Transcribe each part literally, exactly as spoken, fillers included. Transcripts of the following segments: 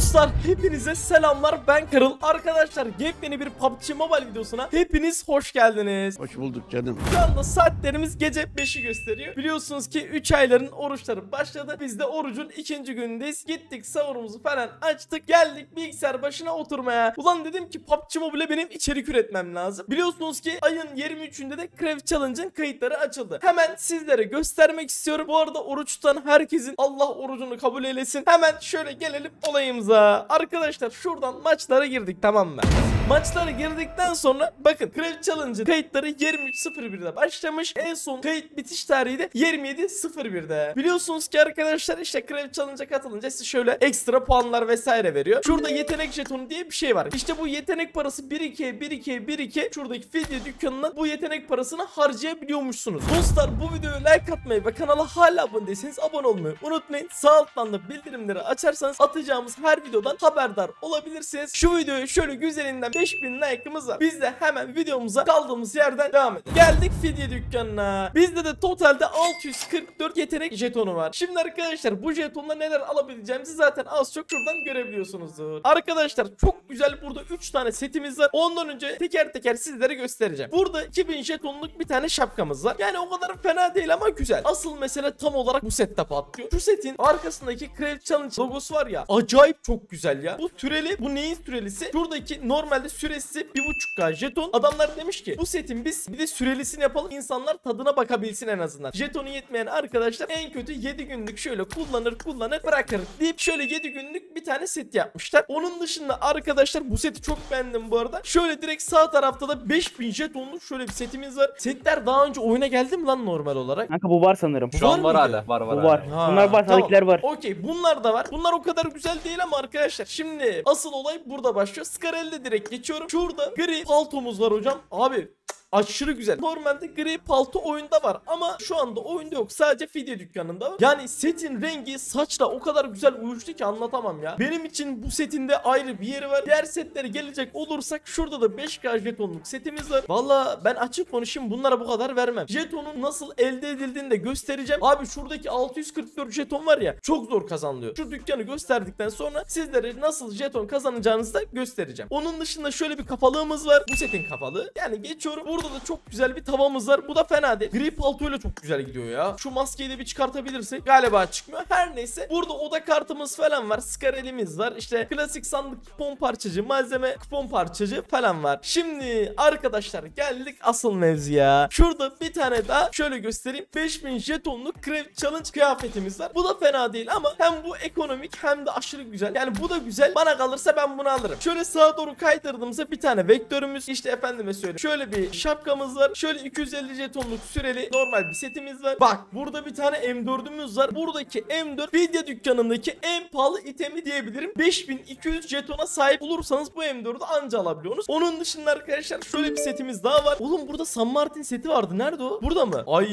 Dostlar hepinize selamlar, ben Scar-L. Arkadaşlar yepyeni bir P U B G Mobile videosuna hepiniz hoş geldiniz. Hoş bulduk canım. Şu anda saatlerimiz gece beşi gösteriyor. Biliyorsunuz ki üç ayların oruçları başladı. Biz de orucun ikinci günündeyiz. Gittik sahurumuzu falan açtık. Geldik bilgisayar başına oturmaya. Ulan dedim ki P U B G Mobile'e benim içerik üretmem lazım. Biliyorsunuz ki ayın yirmi üçünde de Crew Challenge'ın kayıtları açıldı. Hemen sizlere göstermek istiyorum. Bu arada oruç tutan herkesin Allah orucunu kabul eylesin. Hemen şöyle gelelim olayımıza. Arkadaşlar şuradan maçlara girdik, tamam mı? Maçlara girdikten sonra bakın Crew Challenge'ın kayıtları yirmi üç sıfır bir'de başlamış. En son kayıt bitiş tarihi de yirmi yedi sıfır bir'de. Biliyorsunuz ki arkadaşlar işte Crew Challenge'a katılınca size şöyle ekstra puanlar vesaire veriyor. Şurada yetenek jetonu diye bir şey var. İşte bu yetenek parası bir ikiye bir ikiye bir iki şuradaki fidye dükkanına bu yetenek parasını harcayabiliyormuşsunuz. Dostlar bu videoya like atmayı ve kanala hala abone değilseniz abone olmayı unutmayın. Sağ alttan da bildirimleri açarsanız atacağımız her videodan haberdar olabilirsiniz. Şu videoyu şöyle güzelinden beş bin like'ımız var. Biz de hemen videomuza kaldığımız yerden devam edelim. Geldik fidye dükkanına. Bizde de totalde altı yüz kırk dört yetenek jetonu var. Şimdi arkadaşlar bu jetonla neler alabileceğimizi zaten az çok şuradan görebiliyorsunuzdur. Arkadaşlar çok güzel, burada üç tane setimiz var. Ondan önce teker teker sizlere göstereceğim. Burada iki bin jetonluk bir tane şapkamız var. Yani o kadar fena değil ama güzel. Asıl mesele tam olarak bu sette patlıyor. Şu setin arkasındaki Crew Challenge logosu var ya, acayip çok güzel ya. Bu türeli, bu neyin türelisi? Şuradaki normalde süresi bir buçuk K jeton. Adamlar demiş ki bu setin biz bir de sürelisini yapalım, İnsanlar tadına bakabilsin en azından. Jetonu yetmeyen arkadaşlar en kötü yedi günlük şöyle kullanır kullanır bırakır deyip şöyle yedi günlük bir tane set yapmışlar. Onun dışında arkadaşlar bu seti çok beğendim bu arada. Şöyle direkt sağ tarafta da beş bin jetonluk şöyle bir setimiz var. Setler daha önce oyuna geldi mi lan normal olarak? Kanka bu var sanırım. Şu var an var hala. Var var. Bu var. Ha, bunlar var. Tamam. Sadıklar var. Okey, bunlar da var. Bunlar o kadar güzel değil ama arkadaşlar şimdi asıl olay burada başlıyor. Scar-L'de direkt geçiyorum. Şurada gri paltomuz var hocam. Abi aşırı güzel. Normalde gri palto oyunda var ama şu anda oyunda yok. Sadece fidye dükkanında var. Yani setin rengi saçla o kadar güzel uyuştu ki anlatamam ya. Benim için bu setin de ayrı bir yeri var. Diğer setlere gelecek olursak şurada da beş K jetonluk setimiz var. Valla ben açık konuşayım, bunlara bu kadar vermem. Jetonun nasıl elde edildiğini de göstereceğim. Abi şuradaki altı yüz kırk dört jeton var ya, çok zor kazanılıyor. Şu dükkanı gösterdikten sonra sizlere nasıl jeton kazanacağınızı da göstereceğim. Onun dışında şöyle bir kafalığımız var. Bu setin kafalığı. Yani geçiyorum. Burada Burada da çok güzel bir tavamız var. Bu da fena değil. Gri paltoyla çok güzel gidiyor ya. Şu maskeyi de bir çıkartabilirsek. Galiba çıkmıyor. Her neyse. Burada oda kartımız falan var. Scar-L'imiz var. İşte klasik sandık, kupon parçacı, malzeme kupon parçacı falan var. Şimdi arkadaşlar geldik asıl mevzuya. Şurada bir tane daha şöyle göstereyim. beş bin jetonluk Crew Challenge kıyafetimiz var. Bu da fena değil ama hem bu ekonomik hem de aşırı güzel. Yani bu da güzel. Bana kalırsa ben bunu alırım. Şöyle sağa doğru kaydırdığımızda bir tane vektörümüz. İşte efendime söyleyeyim. Şöyle bir şap şapkamız var. Şöyle iki yüz elli jetonluk süreli normal bir setimiz var. Bak burada bir tane M dört'ümüz var. Buradaki M dört fidye dükkanındaki en pahalı itemi diyebilirim. beş bin iki yüz jetona sahip olursanız bu M dört'ü anca alabiliyorsunuz. Onun dışında arkadaşlar şöyle bir setimiz daha var. Oğlum burada San Martin seti vardı. Nerede o? Burada mı? Ay,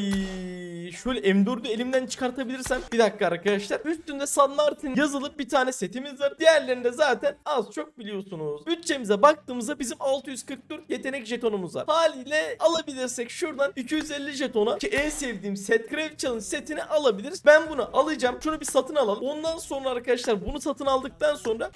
şöyle M dört'ü elimden çıkartabilirsem. Bir dakika arkadaşlar. Üstünde San Martin yazılıp bir tane setimiz var. Diğerlerini de zaten az çok biliyorsunuz. Bütçemize baktığımızda bizim altı yüz kırk dört yetenek jetonumuz var. Haliyle alabilirsek şuradan iki yüz elli jetona ki en sevdiğim set Crew Challenge setini alabiliriz. Ben bunu alacağım. Şunu bir satın alalım. Ondan sonra arkadaşlar bunu satın aldıktan sonra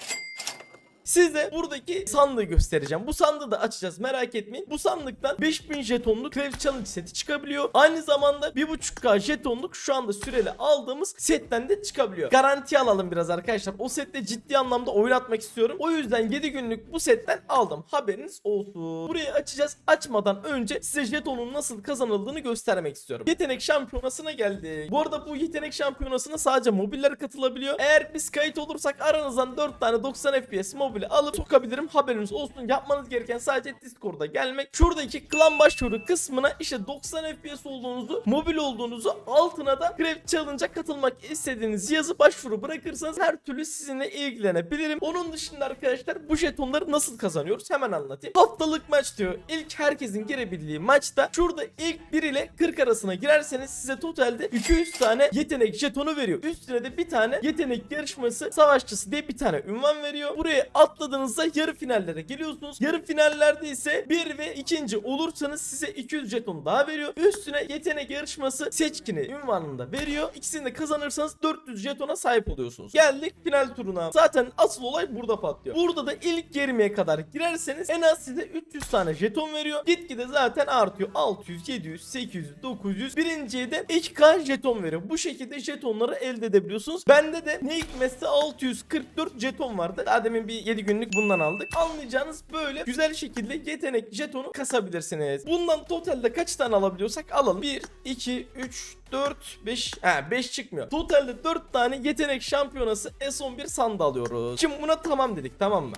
size buradaki sandığı göstereceğim. Bu sandığı da açacağız, merak etmeyin. Bu sandıktan beş bin jetonluk Crew Challenge seti çıkabiliyor. Aynı zamanda bir buçuk K jetonluk şu anda süreli aldığımız setten de çıkabiliyor. Garanti alalım biraz arkadaşlar. O sette ciddi anlamda oynatmak istiyorum. O yüzden yedi günlük bu setten aldım. Haberiniz olsun. Burayı açacağız. Açmadan önce size jetonun nasıl kazanıldığını göstermek istiyorum. Yetenek şampiyonasına geldik. Bu arada bu yetenek şampiyonasına sadece mobiller katılabiliyor. Eğer biz kayıt olursak aranızdan dört tane doksan F P S mobil alıp sokabilirim, haberiniz olsun. Yapmanız gereken sadece Discord'a gelmek. Şuradaki klan başvuru kısmına işte doksan F P S olduğunuzu, mobil olduğunuzu, altına da Crew Challenge'a katılmak istediğinizi yazıp başvuru bırakırsanız her türlü sizinle ilgilenebilirim. Onun dışında arkadaşlar bu jetonları nasıl kazanıyoruz hemen anlatayım. Haftalık maç diyor. İlk herkesin girebildiği maçta şurada ilk bir ile kırk arasına girerseniz size totalde iki yüz tane yetenek jetonu veriyor. Üstüne de bir tane yetenek yarışması savaşçısı diye bir tane ünvan veriyor. Buraya at atladığınızda yarı finallere geliyorsunuz. Yarı finallerde ise bir ve ikinci olursanız size iki yüz jeton daha veriyor. Üstüne yetenek yarışması seçkini ünvanında veriyor. İkisini de kazanırsanız dört yüz jetona sahip oluyorsunuz. Geldik final turuna. Zaten asıl olay burada patlıyor. Burada da ilk yirmiye kadar girerseniz en az size üç yüz tane jeton veriyor. Gitgide zaten artıyor. altı yüz, yedi yüz, sekiz yüz, dokuz yüz. Birinciye de iki bin jeton veriyor. Bu şekilde jetonları elde edebiliyorsunuz. Bende de ne hikmetse altı yüz kırk dört jeton vardı. Daha demin bir yedi günlük bundan aldık. Anlayacağınız böyle güzel şekilde yetenek jetonu kasabilirsiniz. Bundan totalde kaç tane alabiliyorsak alalım. bir, iki, üç, dört, beş. He, beş çıkmıyor. Totalde dört tane yetenek şampiyonası S on bir sandı alıyoruz. Şimdi buna tamam dedik, tamam mı?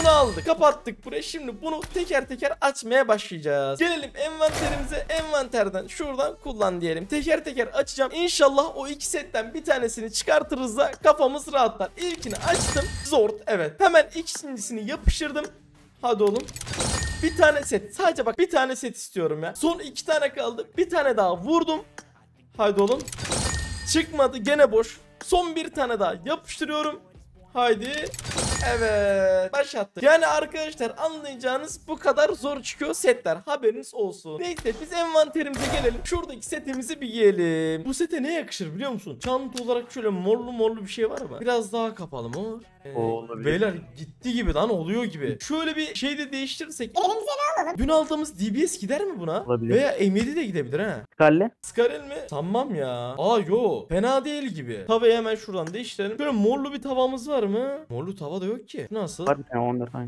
Bunu aldık, kapattık buraya. Şimdi bunu teker teker açmaya başlayacağız. Gelelim envanterimize. Envanterden şuradan kullan diyelim. Teker teker açacağım. İnşallah o iki setten bir tanesini çıkartırız da kafamız rahatlar. İlkini açtım. Zord, evet. Hemen ikincisini yapıştırdım. Hadi oğlum. Bir tane set. Sadece bak bir tane set istiyorum ya. Son iki tane kaldı. Bir tane daha vurdum. Haydi oğlum. Çıkmadı, gene boş. Son bir tane daha yapıştırıyorum. Haydi. Evet, başlattık. Yani arkadaşlar anlayacağınız bu kadar zor çıkıyor setler, haberiniz olsun. Neyse biz envanterimize gelelim. Şuradaki setimizi bir yiyelim. Bu sete ne yakışır biliyor musun? Çanta olarak şöyle morlu morlu bir şey var mı? Biraz daha kapalım ama. Ee, beyler gitti gibi lan, oluyor gibi. Şöyle bir şey de değiştirirsek. Elimize ne alalım? Dün aldığımız D B S gider mi buna? Olabilir. Veya M yedi de gidebilir ha. Scar-L? Scar-L mi? Sanmam ya. Aa yo, fena değil gibi. Tavayı hemen şuradan değiştirelim. Şöyle morlu bir tavamız var mı? Morlu tava da yok ki. Nasıl? Abi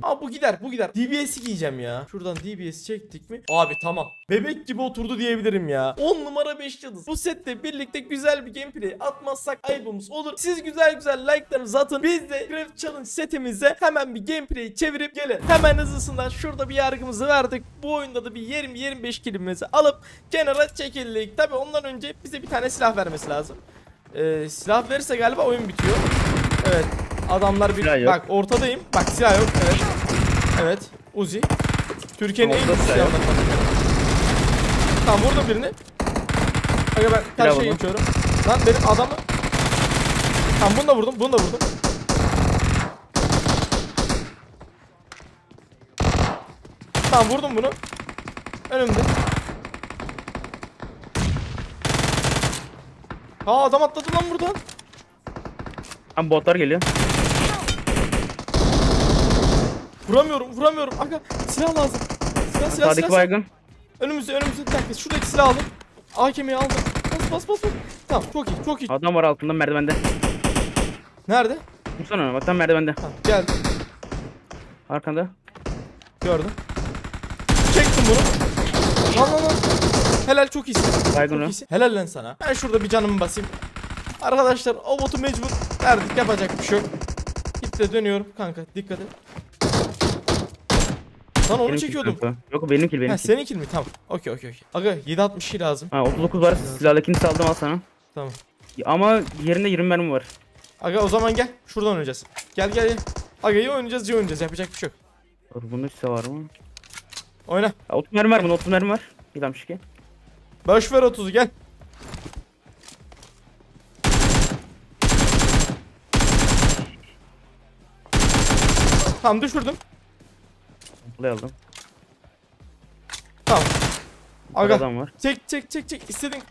Aa bu gider, bu gider. D B S'i giyeceğim ya. Şuradan D B S çektik mi? Abi tamam. Bebek gibi oturdu diyebilirim ya. on numara beş yıldız. Bu sette birlikte güzel bir gameplay atmazsak ayıbımız olur. Siz güzel güzel like'larınızı atın. Biz de Crew Challenge setimize hemen bir gameplay çevirip gelin. Hemen hızlısından şurada bir yargımızı verdik. Bu oyunda da bir yirmi yirmi beş kilimizi alıp kenara çekildik. Tabi ondan önce bize bir tane silah vermesi lazım. Ee, silah verirse galiba oyun bitiyor. Evet. Adamlar bir... Bak ortadayım. Bak silah yok. Evet. Evet. Uzi. Türkiye'nin en güçlü silahı. Tamam vurdum birini. Aga ben ters şeye geçiyorum. Lan benim adamı... Tamam bunu da vurdum. Bunu da vurdum. Tamam vurdum bunu. Önümde. Aa adam atladı lan buradan. Tam botlar geliyor. Vuramıyorum, vuramıyorum. Aga silah lazım. Silah, silah, Sadık silah. Baygın. Önümüzde, önümüzde. Bir dakika, şuradaki silahı aldım. A K M'yi aldım. Bas, bas, bas, bas. Tamam, çok iyi, çok iyi. Adam var altında merdivende. Nerede? Dursana, bak tam merdivende. Ha, geldi. Arkanda. Gördüm. Çektim bunu. Lan lan lan. Helal, çok iyisin. Baygın o. Helal lan sana. Ben şurada bir canımı basayım. Arkadaşlar o botu mecbur verdik, yapacak bir şey yok. Gitle dönüyorum kanka, dikkat et. Lan onu benim çekiyordum. Kill, yok benim kill, benim ha, kill. Senin kill mi? Tamam. Okey okey okey. Aga yedi altmış lazım. Ha otuz dokuz var. Silahlıkini saldım al sana. Tamam. Ama yerinde yirmi mermi var. Aga o zaman gel. Şuradan oynayacağız. Gel gel gel. Aga iyi oynayacağız, iyi oynayacağız. Yapacak bir şey yok. Bunun üstü var mı? Oyna. Ha, otuz mermi var bunun, otuz mermi var. Gidemiş ki. Boş ver otuzu gel. Tamam düşürdüm. Aldım. Tamam. Aga adam var. Çek çek çek çek istedin.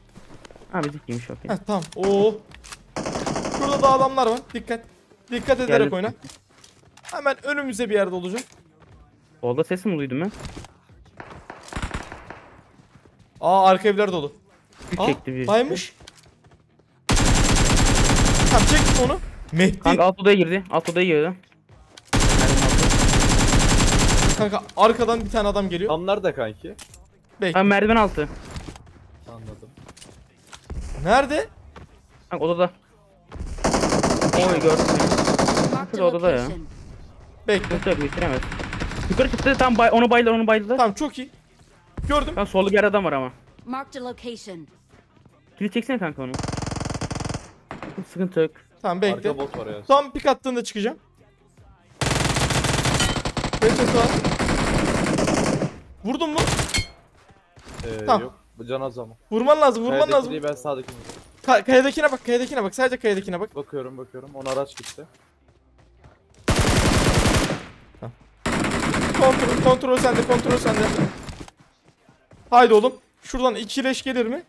Abi dikmiş okey. Heh, tamam. Oo. Şurada da adamlar var. Dikkat. Dikkat ederek Geldim. oyna. Hemen önümüze bir yerde olacak. Solda ses mi duydum ben? Aa arka evler dolu. Aa, çekti bir. Baymış. Tamam çektim onu. Mehdi. Kanka alt odaya girdi. Alt odaya girdi. Kanka arkadan bir tane adam geliyor. Adamlar da kanki. Bekle. Abi merdiven altı. Anladım. Nerede? Kanka odada. Oy gördüm. Şurada odada ya. Bekle. Yok bitiremez. Yukarı çıktı tam bay onu baylar onu bayladı. Tamam çok iyi. Gördüm. Kanka solda bir adam var ama. Marked location. Kilit çeksene kanka onu. Sıkıntı yok. Tamam bekle. Tam pik attığında çıkacağım. Vurdun mu? Ee, tamam. Yok. Bu can az ama. Vurman lazım, vurman Kayadaki lazım. Değil, ben sağdakini. Ka kayadakine bak, kayadakine bak. Sadece kayadakine bak. Bakıyorum, bakıyorum. Ona araç gitti. Heh. Kontrol, kontrol sende, kontrol sende. Haydi oğlum. Şuradan iki leş gelir mi?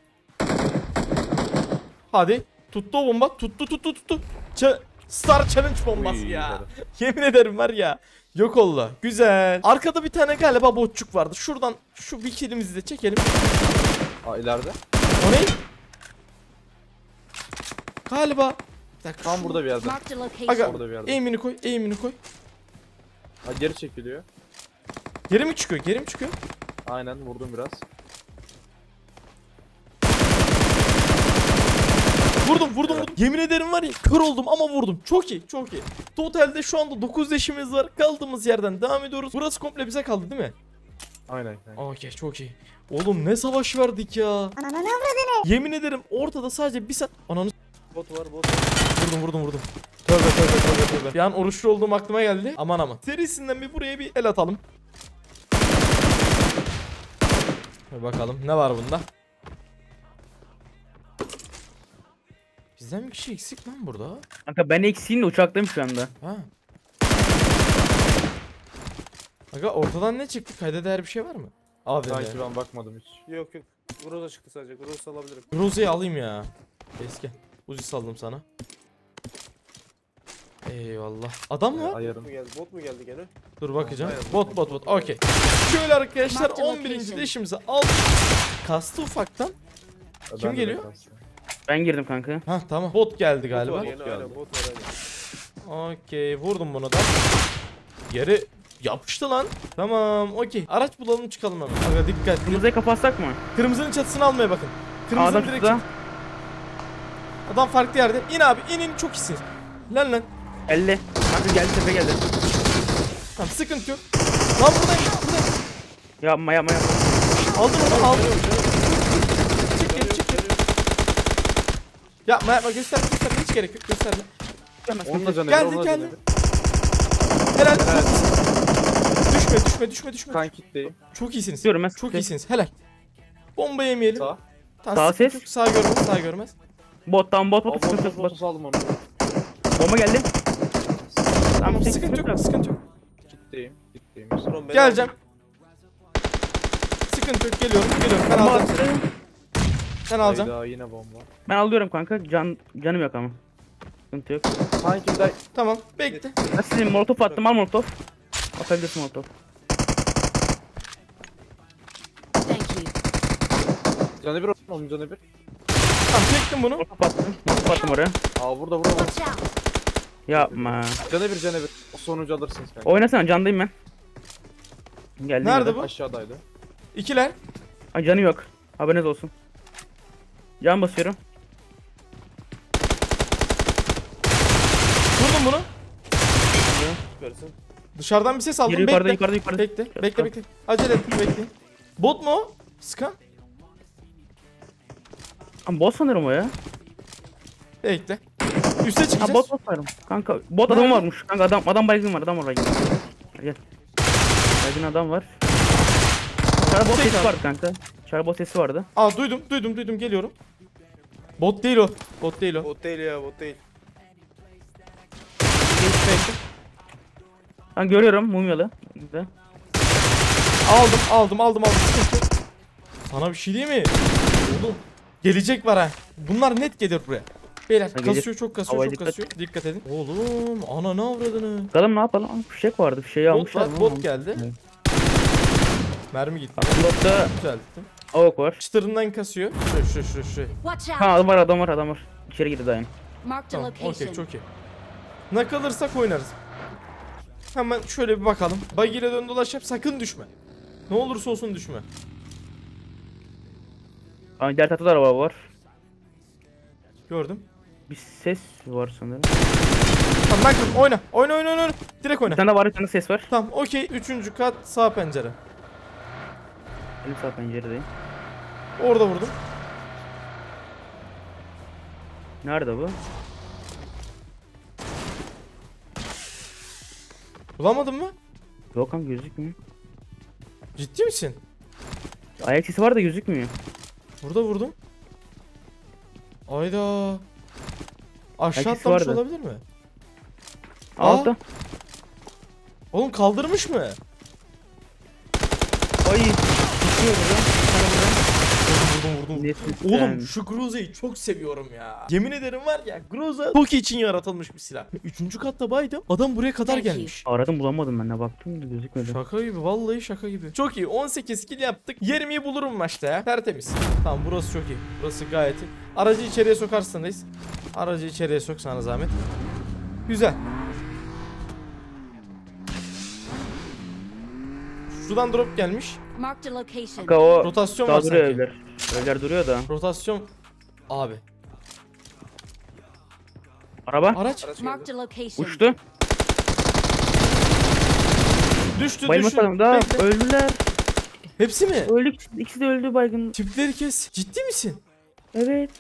Hadi. Tuttu o bomba. Tuttu tuttu tuttu. Ç Star Challenge bombası Uy, ya. Yemin ederim var ya. Yok oldu. Güzel. Arkada bir tane galiba botçuk vardı. Şuradan şu bir kilimizi de çekelim. Aa, ileride. O ne? Galiba. Tam burada bir yerde. Aga, burada bir yerde. Eğimini koy, eğimini koy. Ha, geri çekiliyor. Geri mi çıkıyor? Geri mi çıkıyor? Aynen, vurdum biraz. Vurdum, vurdum, evet. vurdum. Yemin ederim var ya, kör oldum ama vurdum. Çok iyi, çok iyi. Totalde şu anda dokuz leşimiz var. Kaldığımız yerden devam ediyoruz. Burası komple bize kaldı, değil mi? Aynen. aynen. Okey, çok iyi. Oğlum ne savaş verdik ya. Ananı avradını. Yemin ederim ortada sadece bir saat. Ananı bot var, bot var. Vurdum, vurdum, vurdum. Tövbe, tövbe, tövbe, tövbe. Bir an oruçlu olduğum aklıma geldi. Aman aman. Serisinden bir buraya bir el atalım. Bir bakalım ne var bunda? Bizden bir kişi eksik lan burada. Kanka ben eksiğim de uçaktayım şu anda. Ha. Kanka ortadan ne çıktı? Kayda değer bir şey var mı? Abi sanki ben bakmadım hiç. Yok yok. Groza çıktı sadece. Groza alabilirim. Groza'yı alayım ya. Eski. Uzi saldım sana. Eyvallah. Adam mı? Ayarım. Bot mu geldi gene? Dur bakacağım. Ayarım. Bot bot bot. Okey. Şöyle arkadaşlar on birinci dişimizi al. Kastı ufaktan. Ben Kim geliyor? Ben girdim kanka. Ha tamam. Bot geldi galiba. Bot, bot geldi. Okey, vurdum bunu da. Yeri yapıştı lan. Tamam, okey. Araç bulalım, çıkalım hemen. Aga dikkat. Kırmızıyı kapatsak mı? Kırmızının çatısını almaya bakın. Kırmızı direkt. Adam, Adam farklı yerde. İn abi, in in çok iyisin. Lan lan. elli. Kanka geldi, tepe geldi. Tamam, sıkıntı yok. Lan buradayım, buradayım. Yapma, yapma, yapma. Aldım onu, aldım. Çık geri, çık geri. Yapma, yapma, göster, göster. Hiç gerek yok, gösterme. Geldi, geldi. geldi. Helal. Helal. Düşme, düşme, düşme, düşme. Kankitteyim. Çok iyisiniz. Görmez. Çok iyisiniz, helal. Bomba yemeyelim. Sağ. Tam sağ ses. Yok. Sağ görmez, sağ görmez. Bottan bot, bot, bot, bot, bot. Aldım onu. Bomba geldi. Tamam, sıkıntı yok, sıkıntı yok. Gitteyim, gitteyim. Geleceğim. Sıkıntı yok, geliyorum, geliyorum. Ben alacağım seni. Sen alacaksın. Hayda, yine bomba. Ben alıyorum kanka, can canım yok ama. Sıkıntı yok. Haydi. Tamam, bekle. Ben senin molotof attım, al molotof. Atabilirsin molotof. Thank you. Canı bir olsun, onun canı bir. Tamam, çektim bunu. Molotof attım, molotof attım oraya. Aa, burada, burada. Yapma. Canı bir, canı bir. O sonucu alırsınız kanka. Oynasana, candayım ben. Geldim. Nerede bu? Aşağıdaydı. İkiler. Ay, canım yok. Haberiniz olsun. Can basıyorum. Vurdum bunu. Süpersin. Dışarıdan bir ses aldım. Bekle. Yukarıda, yukarıda, yukarıda. Bekle, bekle, bekle, bekle. Acele et, bekle. Bot mu o? Scar? Ama bot sanırım o ya. Bekle. Üste çıkacağız. Ha, bot bot sanırım. Kanka bot adam varmış. Kanka adam adam baygın var. Adam oraya gidiyor. Gel. Baygın adam var. Çarabot sesi var kanka. Çarabot sesi vardı. Aa, duydum, duydum, duydum. Geliyorum. Bot değil o. Bot değil o. Bot değil ya, bot değil. Ben görüyorum mumyalı. Güzel. Aldım, aldım, aldım, aldım. Sana bir şey değil mi? Oğlum. Gelecek var ha. Bunlar net gelir buraya. Beyler ha, kasıyor, çok kasıyor, Havaya çok dikkat. kasıyor. Dikkat edin. Oğlum, ana ne avradını. Bakalım ne yapalım? Aa, fişek vardı, bir şey almışlar. Bot, bot geldi. Evet. Mermi gitti. Botta düzelttim. Avuk var. Çıtırından kasıyor. Şu şu şu şu. Ha, adam var, adam var, adam var. İçeri girdi daim. Tamam, okey, çok iyi. Ne kalırsak oynarız. Hemen şöyle bir bakalım. Buggy ile dön dolaşıp sakın düşme. Ne olursa olsun düşme. Abi diğer tatlı araba var. Gördüm. Bir ses var sanırım. Tamam bakın, oyna. Oyna oyna oyna. Direkt oyna. Bir tane var, bir tane ses var. Tamam, okey. Üçüncü kat sağ pencere. Benim sağ penceredeyim. Orada vurdum. Nerede bu? Bulamadın mı? Yok kanka, gözükmüyor. Ciddi misin? Ayak sesi var da gözükmüyor. Burada vurdum. Ayda. Aşağı atlamış olabilir mi? Altta. Oğlum kaldırmış mı? Ay, düşüyorum ya. Vurdum, vurdum. Oğlum şu Groza'yı çok seviyorum ya. Yemin ederim var ya, Groza Toki için yaratılmış bir silah. Üçüncü katta baydım. Adam buraya kadar gelmiş. Aradım bulamadım, ben de baktım da gözükmedi. Şaka gibi, vallahi şaka gibi. Çok iyi, on sekiz kill yaptık. yirmiyi bulurum maçta ya. Tertemiz. Tamam, burası çok iyi. Burası gayet iyi. Aracı içeriye sokarsanız. Aracı içeriye soksana zahmet. Güzel. Şuradan drop gelmiş. Kanka o rotasyon var sanki. Evler. Evler duruyor da. Rotasyon abi. Araba. Araç. Uçtu. Düştü. Bayılmadım da. Öldüler. Hepsi mi? Öldük. İkisi de öldü baygın. Tipleri kes. Ciddi misin? Evet.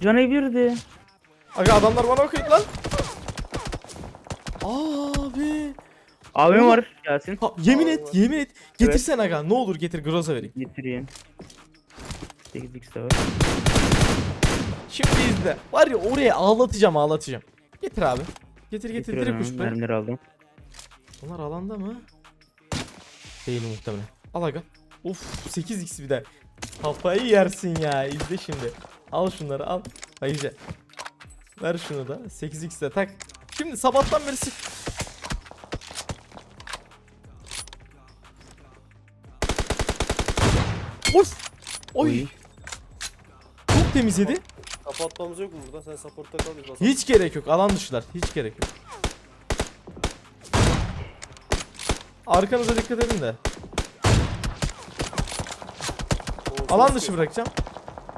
Canı birdi. Aga adamlar bana bakıyor lan. Abi. A V M var gelsin. Ha, yemin Allah et, Allah. yemin et. Getirsen evet. Aga, ne olur getir, Groza vereyim. Getireyim. sekiz x var. Şimdi izle. Var ya, oraya ağlatacağım, ağlatacağım. Getir abi. Getir getir, getir direkt uçtu. Mermileri aldım. Onlar alanda mı? Değil muhtemelen. Al aga. Of, sekiz x bir de. Kafayı yersin ya. İzle şimdi. Al şunları, al. Hayırca. Ver şunu da. sekiz x de tak. Şimdi sabahtan beri Of! Oy! Oy. Çok temizledi. Kapatmamız yok mu burada? Sen supportta kal, biz basalım. Hiç gerek yok. Alan dışılar. Hiç gerek yok. Arkanıza dikkat edin de. O, alan dışı bırakacağım.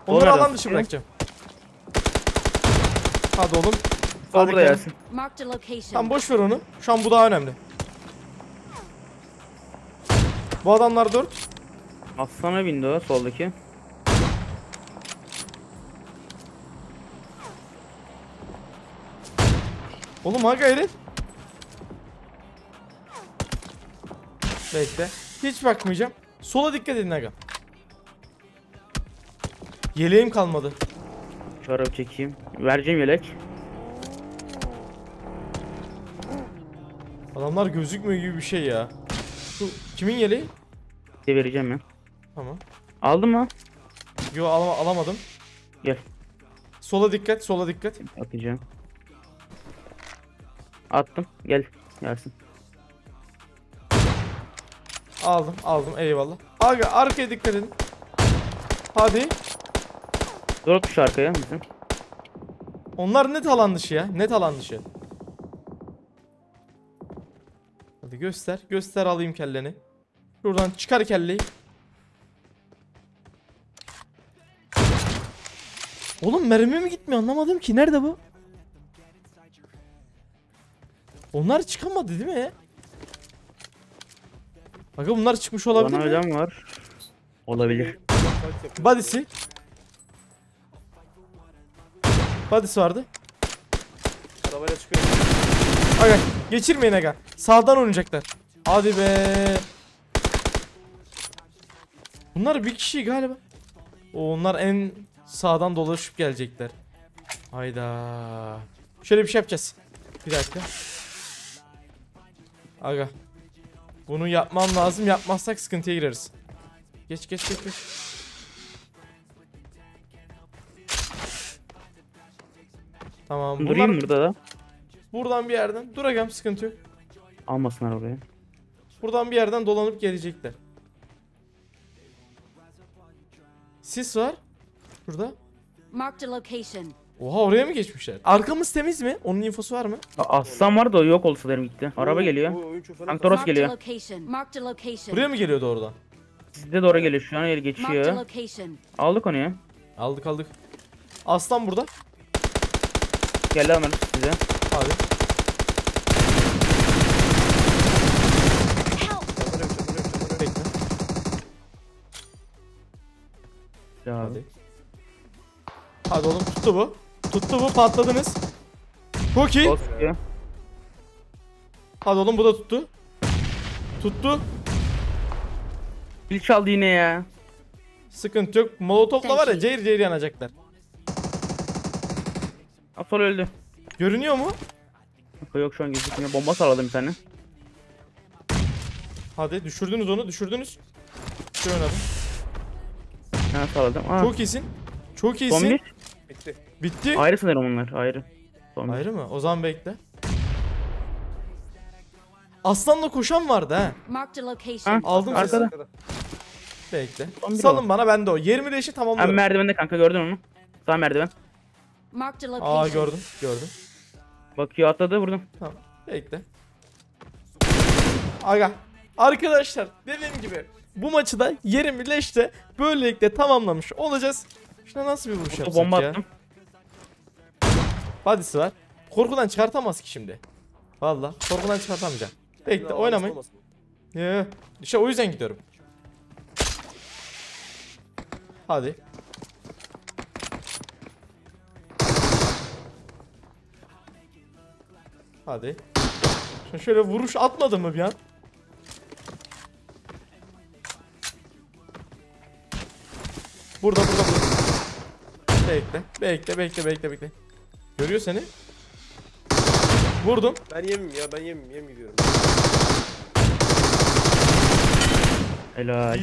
Onları Doğru alan adam. dışı bırakacağım. Hadi oğlum. Hadi burada yersin. Tamam, boş ver onu. Şu an bu daha önemli. Bu adamlar dört. Aslana bindi o soldaki. Oğlum ha gayret. Bekle. Hiç bakmayacağım. Sola dikkat edin aga. Yeleğim kalmadı. Çorap çekeyim. Vereceğim yelek. Adamlar gözükmüyor gibi bir şey ya. Şu kimin yeleği? De vereceğim ya. Tamam. Aldın mı? Yo, al alamadım. Gel. Sola dikkat, sola dikkat. Atacağım. Attım. Gel. Gelsin. Aldım, aldım. Eyvallah. Aga arkaya dikkat edin. Hadi. Drop şu arkaya bizim. Onlar net alan dışı ya. Net alan dışı. Hadi göster. Göster, alayım kelleni. Şuradan çıkar kelleyi. Oğlum mermi mi gitmiyor, anlamadım ki, nerede bu? Onlar çıkamadı değil mi? Bakın bunlar çıkmış olabilir Bana mi? Ölen var. Olabilir. Body'si. Body'si vardı. Arabayla çıkıyor. Aga geçirmeyin aga. Sağdan oynayacaklar. Hadi be. Bunlar bir kişi galiba. O, onlar en sağdan dolaşıp gelecekler. Hayda. Şöyle bir şey yapacağız. Bir dakika. Aga. Bunu yapmam lazım. Yapmazsak sıkıntıya gireriz. Geç geç geç geç. Tamam. Bunlar... Durayım burada da. Buradan bir yerden. Dur agam, sıkıntı yok. Almasınlar oraya. Buradan bir yerden dolanıp gelecekler. Sis var. Burada. Oha, oraya mı geçmişler? Arkamız temiz mi? Onun infosu var mı? Aslan var da yok olsa derim gitti. Araba geliyor. Antoros geliyor. Buraya mı geliyordu oradan? Sizde doğru geliyor. Şu an el geçiyor. Aldık onu ya. Aldık aldık. Aslan burada. Gel lan size. Abi. Ya abi. Hadi oğlum, tuttu bu. Tuttu bu, patladınız. Çok iyi. Hadi oğlum, bu da tuttu. Tuttu. Pil çaldı yine ya. Sıkıntı yok. Molotofla var ya, cehir cehir yanacaklar. Aptal öldü. Görünüyor mu? Yok, şu an gözükmüyor. Bomba sarladım bir tane. Hadi düşürdünüz onu, düşürdünüz. Şöyle oynadım. Ha, sağladım. Aa. Çok iyisin. Çok iyisin. Zombi. Bitti. Bitti. Ayrı sanırım onlar, ayrı. Zombi. Ayrı mı? O zaman bekle. Aslanla koşan vardı ha. ha. Aldım arkada. Sesi. Bekle. Zombi salın o. Bana ben de o. yirmi beşi tamamlıyorum. Ben merdivende kanka, gördün onu. Sağ merdiven. Aa gördüm, gördüm. Bakıyor, atladı, vurdum. Tamam. Bekle. Aga. Arkadaşlar dediğim gibi bu maçı da yirmi leşte böylelikle tamamlamış olacağız. Şuna nasıl bir vuruş yapacak bomba ya? Attım. Badisi var. Korkudan çıkartamaz ki şimdi. Valla korkudan çıkartamayacak. Bekle oynamayın. Ee, işte o yüzden gidiyorum. Hadi. Hadi. Şimdi şöyle vuruş atmadı mı bir an? Burada, burada, burada. Bekle, bekle, bekle, bekle, bekle. Görüyor seni. Vurdum. Ben yemim ya, ben yemim, yem gidiyorum. Helal.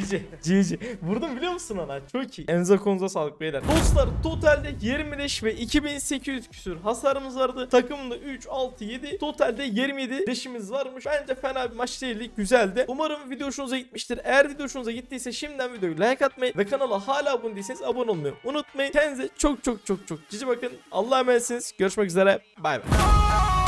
G G. Vurdum biliyor musun ona? Çok iyi. Enza konuza sağlık beyler. Dostlar totalde yirmi beş ve iki bin sekiz yüz küsür hasarımız vardı. Takımda üç, altı, yedi. Totalde yirmi yedi leşimiz varmış. Bence fena bir maç değildi. Güzeldi. Umarım video hoşunuza gitmiştir. Eğer video hoşunuza gittiyse şimdiden videoyu like atmayı ve kanala hala abone değilseniz abone olmayı unutmayın. Kendinize çok çok çok çok cici bakın. Allah'a emanetsiniz. Görüşmek üzere. Bay bay.